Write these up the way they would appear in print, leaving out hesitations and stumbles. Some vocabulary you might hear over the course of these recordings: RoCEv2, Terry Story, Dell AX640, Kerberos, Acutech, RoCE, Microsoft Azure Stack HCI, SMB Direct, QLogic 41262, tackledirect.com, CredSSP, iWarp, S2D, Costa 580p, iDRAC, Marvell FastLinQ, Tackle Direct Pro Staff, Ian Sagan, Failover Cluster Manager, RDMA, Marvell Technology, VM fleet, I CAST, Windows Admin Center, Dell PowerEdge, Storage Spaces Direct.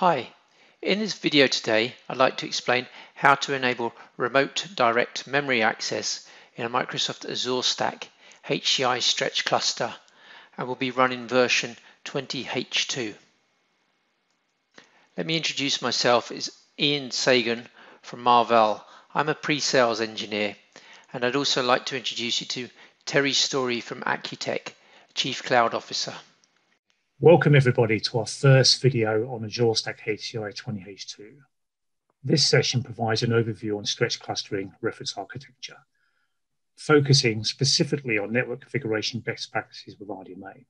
Hi, in this video today I'd like to explain how to enable remote direct memory access in a Microsoft Azure Stack HCI stretch cluster, and will be running version 20H2. Let me introduce myself as Ian Sagan from Marvell. I'm a pre-sales engineer, and I'd also like to introduce you to Terry Story from Acutech, Chief Cloud Officer. Welcome everybody to our first video on Azure Stack HCI 20H2. This session provides an overview on stretch clustering reference architecture, focusing specifically on network configuration best practices with RDMA.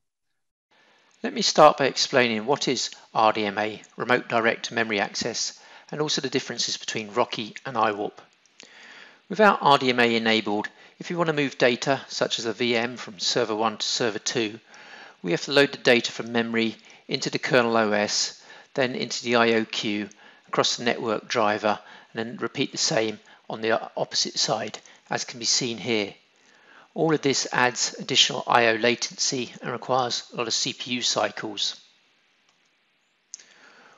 Let me start by explaining what is RDMA, Remote Direct Memory Access, and also the differences between RoCE and iWarp. Without RDMA enabled, if you want to move data such as a VM from server 1 to server 2, we have to load the data from memory into the kernel OS, then into the IO queue, across the network driver, and then repeat the same on the opposite side, as can be seen here. All of this adds additional IO latency and requires a lot of CPU cycles.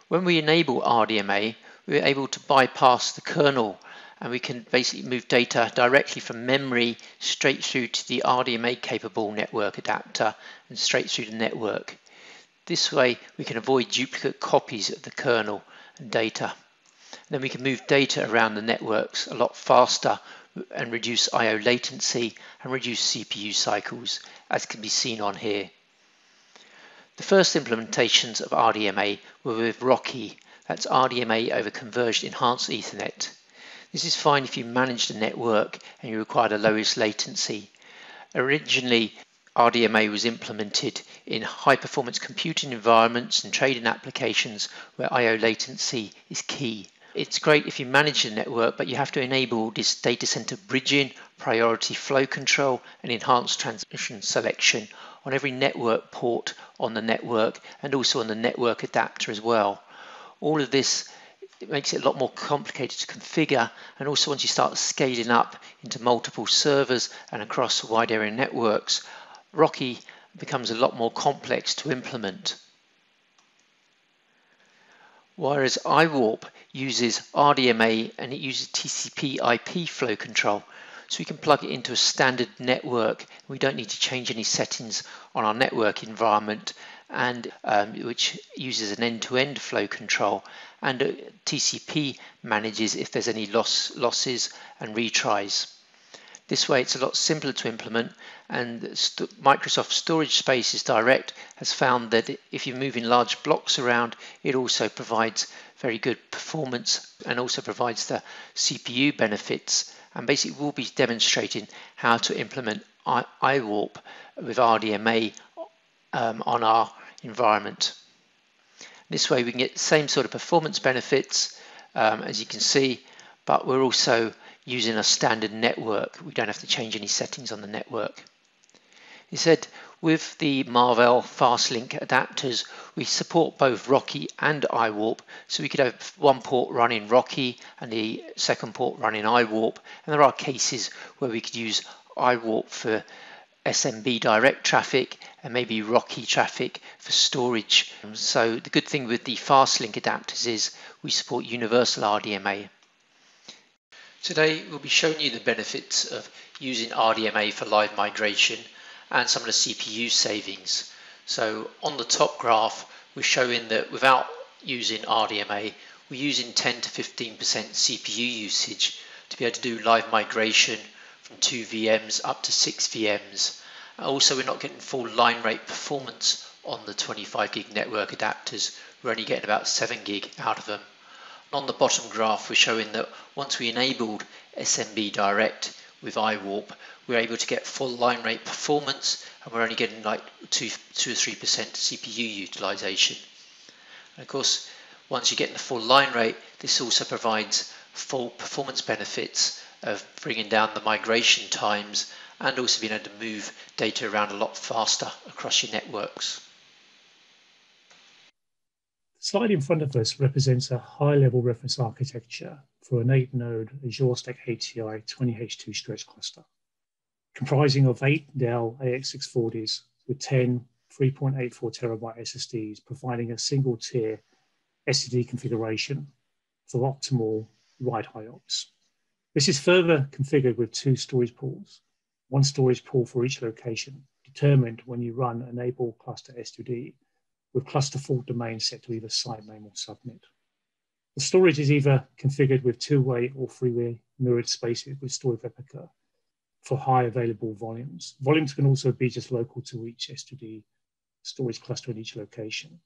When we enable RDMA, we're able to bypass the kernel, and we can basically move data directly from memory straight through to the RDMA capable network adapter and straight through the network. This way we can avoid duplicate copies of the kernel and data. And then we can move data around the networks a lot faster and reduce IO latency and reduce CPU cycles, as can be seen on here. The first implementations of RDMA were with RoCE, that's RDMA over Converged Enhanced Ethernet. This is fine if you manage the network and you require the lowest latency. Originally, RDMA was implemented in high-performance computing environments and trading applications where IO latency is key. It's great if you manage the network, but you have to enable this data center bridging, priority flow control, and enhanced transmission selection on every network port on the network and also on the network adapter as well. All of this makes it a lot more complicated to configure, and also once you start scaling up into multiple servers and across wide area networks, RoCE becomes a lot more complex to implement. Whereas iWarp uses RDMA and it uses TCP/IP flow control, so we can plug it into a standard network. We don't need to change any settings on our network environment, and which uses an end-to-end flow control, and TCP manages if there's any losses and retries. This way it's a lot simpler to implement, and Microsoft Storage Spaces Direct has found that if you're moving large blocks around, it also provides very good performance and also provides the CPU benefits, and basically we'll be demonstrating how to implement iWarp with RDMA on our environment. This way we can get the same sort of performance benefits as you can see, but we're also using a standard network. We don't have to change any settings on the network. He said with the Marvell FastLinQ adapters, we support both RoCE and iWarp, so we could have one port running RoCE and the second port running iWarp, and there are cases where we could use iWarp for SMB Direct traffic and maybe RoCE traffic for storage. So the good thing with the FastLinQ adapters is we support universal RDMA. Today we'll be showing you the benefits of using RDMA for live migration and some of the CPU savings. So on the top graph we're showing that without using RDMA we're using 10 to 15% CPU usage to be able to do live migration from 2 VMs up to 6 VMs. Also, we're not getting full line rate performance on the 25 gig network adapters. We're only getting about 7 gig out of them. And on the bottom graph, we're showing that once we enabled SMB Direct with iWarp, we're able to get full line rate performance, and we're only getting like 2 or 3% CPU utilization. And of course, once you get the full line rate, this also provides full performance benefits of bringing down the migration times and also being able to move data around a lot faster across your networks. The slide in front of us represents a high-level reference architecture for an 8-node Azure Stack HCI 20H2 stretch cluster, comprising of 8 Dell AX640s with 10 3.84 terabyte SSDs, providing a single tier SSD configuration for optimal write-IOPS. This is further configured with two storage pools, one storage pool for each location, determined when you run enable cluster S2D with cluster fault domain set to either site name or subnet. The storage is either configured with two-way or three-way mirrored spaces with storage replica for high available volumes. Volumes can also be just local to each S2D storage cluster in each location.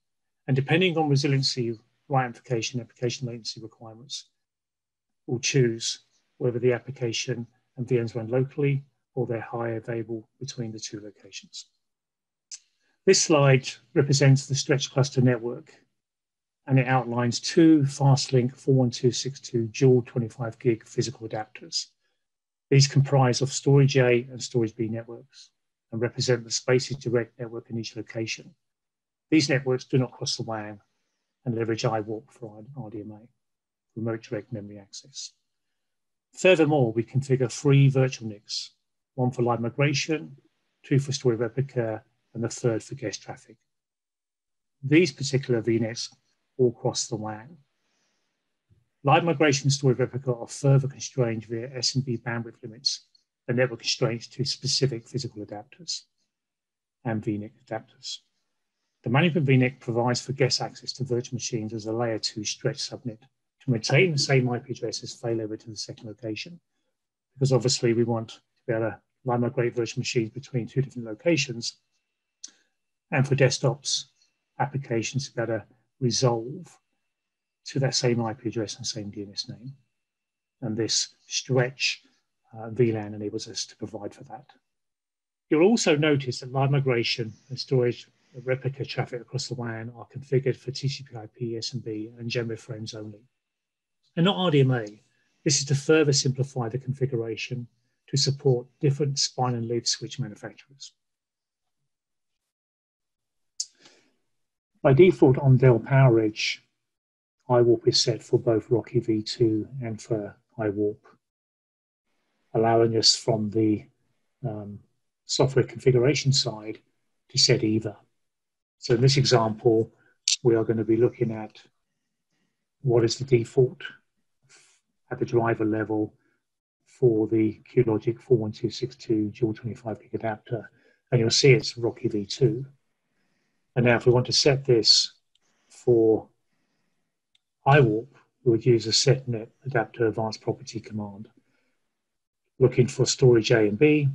And depending on resiliency, write amplification, application latency requirements, we'll choose whether the application and VMs run locally or they're high available between the two locations. This slide represents the stretch cluster network, and it outlines two FastLink 41262 dual 25 gig physical adapters. These comprise of storage A and storage B networks and represent the Spaces Direct network in each location. These networks do not cross the WAN and leverage iWarp for RDMA, remote direct memory access. Furthermore, we configure three virtual NICs, one for live migration, two for storage replica, and the third for guest traffic. These particular VNets all cross the WAN. Live migration and storage replica are further constrained via SMB bandwidth limits and network constraints to specific physical adapters and VNIC adapters. The management VNIC provides for guest access to virtual machines as a layer 2 stretch subnet to maintain the same IP address as failover to the second location, because obviously we want to be able to live migrate virtual machines between two different locations, and for desktops, applications to be able to resolve to that same IP address and same DNS name. And this stretch VLAN enables us to provide for that. You'll also notice that live migration and storage replica traffic across the WAN are configured for TCP/IP, SMB, and general frames only, and not RDMA. This is to further simplify the configuration to support different spine and leaf switch manufacturers. By default on Dell PowerEdge, iWarp is set for both RoCEv2 and for iWarp, allowing us from the software configuration side to set either. So in this example, we are going to be looking at what is the default at the driver level for the QLogic 41262 dual 25 gig adapter, and you'll see it's RoCEv2. And now if we want to set this for iWarp, we would use a setnet adapter advanced property command, looking for storage A and B,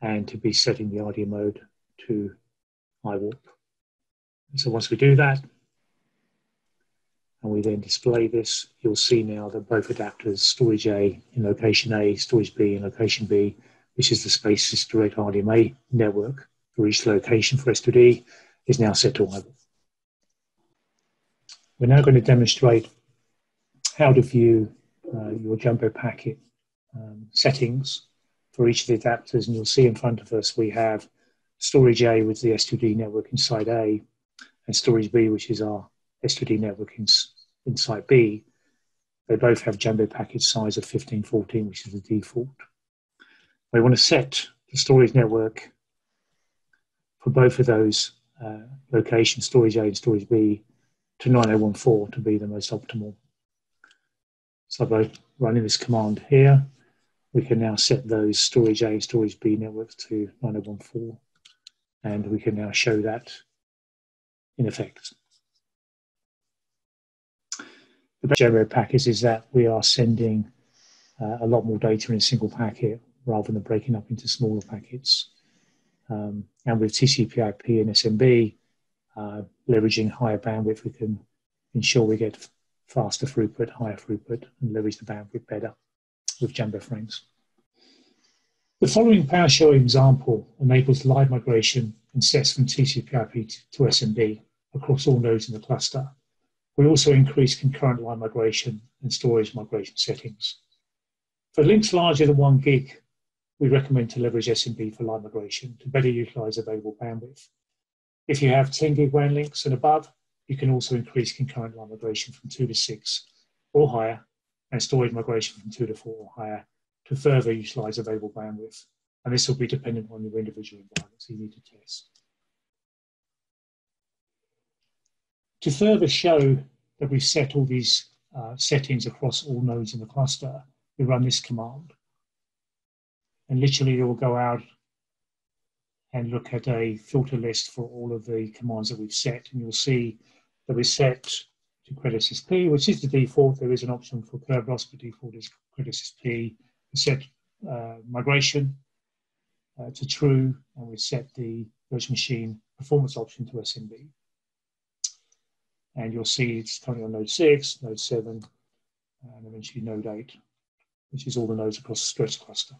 and to be setting the RD mode to iWarp. So once we do that, and we then display this, you'll see now that both adapters, storage A in location A, storage B in location B, which is the Spaces Direct RDMA network for each location for S2D, is now set to iWarp. We're now going to demonstrate how to view your jumbo packet settings for each of the adapters, and you'll see in front of us we have storage A with the S2D network inside A, and storage B, which is our S2D network inside B. They both have jumbo packet size of 1514, which is the default. We want to set the storage network for both of those locations, storage A and storage B, to 9014 to be the most optimal. So by running this command here, we can now set those storage A and storage B networks to 9014. And we can now show that in effect. The general package is that we are sending a lot more data in a single packet rather than breaking up into smaller packets. And with TCP/IP and SMB, leveraging higher bandwidth, we can ensure we get faster throughput, higher throughput, and leverage the bandwidth better with jumbo frames. The following PowerShell example enables live migration and sets from TCP/IP to SMB across all nodes in the cluster. We also increase concurrent live migration and storage migration settings. For links larger than 1 gig, we recommend to leverage SMB for live migration to better utilize available bandwidth. If you have 10 gig WAN links and above, you can also increase concurrent live migration from 2 to 6 or higher, and storage migration from 2 to 4 or higher, to further utilize available bandwidth. And this will be dependent on your individual environments you need to test. To further show that we set all these settings across all nodes in the cluster, we run this command. And literally it will go out and look at a filter list for all of the commands that we've set. And you'll see that we set to CredSSP, which is the default. There is an option for Kerberos, but default is CredSSP. We set migration to true, and we set the virtual machine performance option to SMB. And you'll see it's currently on node 6, node 7, and eventually node 8, which is all the nodes across the storage cluster.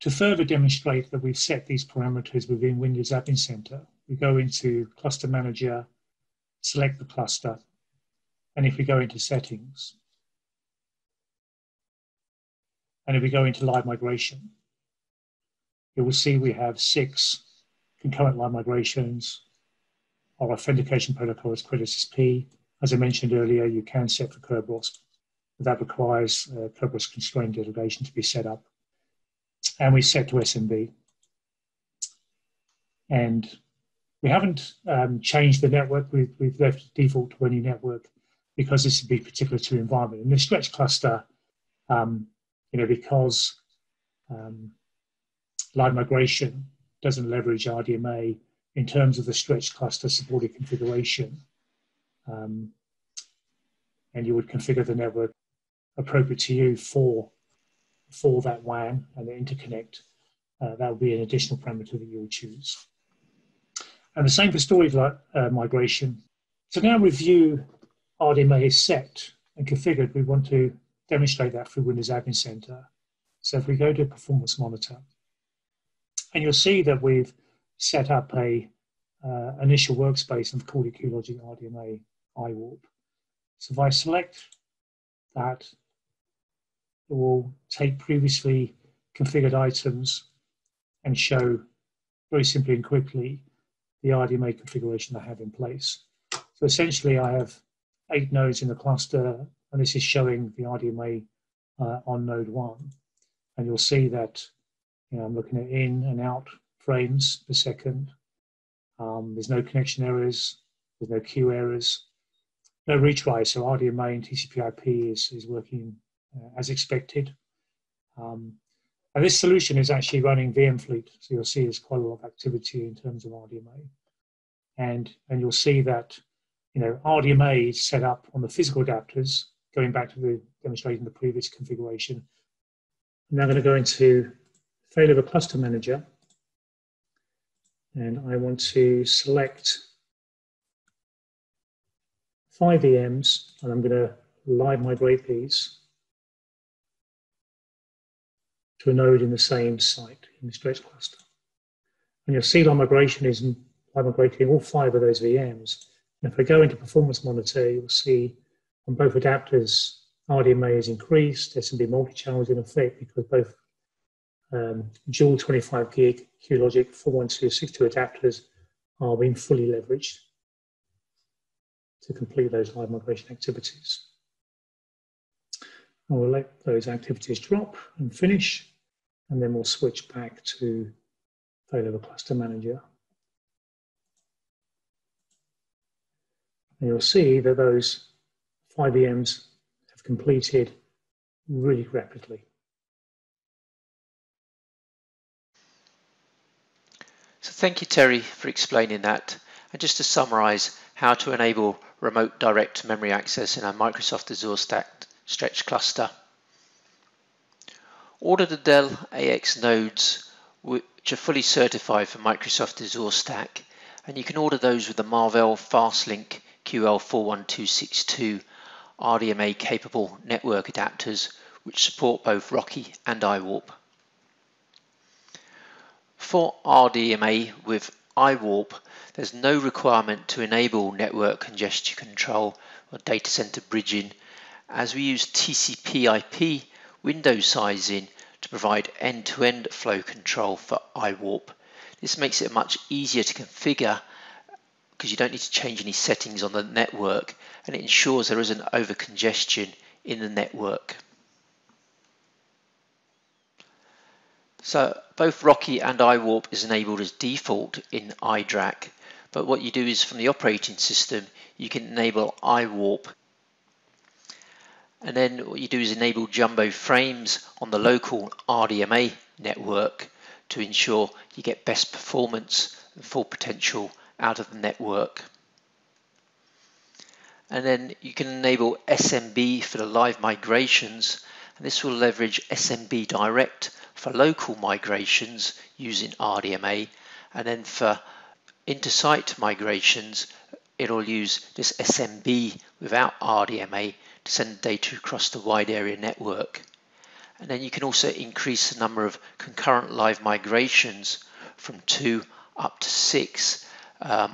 To further demonstrate that we've set these parameters within Windows Admin Center, we go into Cluster Manager, select the cluster, and if we go into Settings, and if we go into Live Migration, you will see we have 6 concurrent live migrations. Our authentication protocol is CredSSP. As I mentioned earlier, you can set for Kerberos, but that requires Kerberos constrained delegation to be set up. And we set to SMB. And we haven't changed the network. We've left default to any network because this would be particular to the environment. In the stretch cluster, because live migration doesn't leverage RDMA in terms of the stretch cluster supported configuration, and you would configure the network appropriate to you for that WAN and the interconnect, that would be an additional parameter that you would choose. And the same for storage migration. So now review RDMA is set and configured. We want to demonstrate that through Windows Admin Center. So if we go to Performance Monitor, and you'll see that we've set up a initial workspace and called it QLogic RDMA iWarp. So if I select that, it will take previously configured items and show very simply and quickly the RDMA configuration I have in place. So essentially I have 8 nodes in the cluster, and this is showing the RDMA on node 1. And you'll see that I'm looking at in and out frames per second. There's no connection errors, there's no queue errors, no retry. So RDMA and TCP/IP is working as expected. And this solution is actually running VM fleet. So you'll see there's quite a lot of activity in terms of RDMA. And you'll see that RDMA is set up on the physical adapters, going back to the demonstrating the previous configuration. I'm now going to go into Failover Cluster Manager. And I want to select 5 VMs, and I'm going to live migrate these to a node in the same site in the stretch cluster. And you'll see live migration is migrating all 5 of those VMs. And if I go into Performance Monitor, you'll see on both adapters, RDMA is increased, SMB multi-channel is in effect because both dual 25 gig QLogic 41262 adapters are being fully leveraged to complete those live migration activities. And we'll let those activities drop and finish, and then we'll switch back to Failover Cluster Manager. And you'll see that those 5 VMs have completed really rapidly. So thank you, Terry, for explaining that. And just to summarize how to enable remote direct memory access in our Microsoft Azure Stack stretch cluster. Order the Dell AX nodes, which are fully certified for Microsoft Azure Stack, and you can order those with the Marvell FastLinQ QL41262 RDMA capable network adapters, which support both RoCE and iWarp. For RDMA with iWarp, there's no requirement to enable network congestion control or data center bridging, as we use TCP/IP window sizing to provide end-to-end flow control for iWarp. This makes it much easier to configure because you don't need to change any settings on the network, and it ensures there isn't over congestion in the network. So both RoCE and iWarp is enabled as default in iDRAC, But what you do is from the operating system, you can enable iWarp. And then what you do is enable jumbo frames on the local RDMA network to ensure you get best performance and full potential out of the network. And then you can enable SMB for the live migrations, and this will leverage SMB Direct for local migrations using RDMA, and then for inter-site migrations it'll use this SMB without RDMA to send data across the wide area network. And then you can also increase the number of concurrent live migrations from 2 up to 6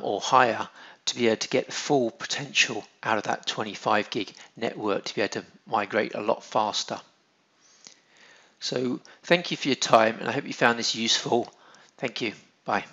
or higher to be able to get the full potential out of that 25 gig network, to be able to migrate a lot faster. So thank you for your time, and I hope you found this useful. Thank you. Bye.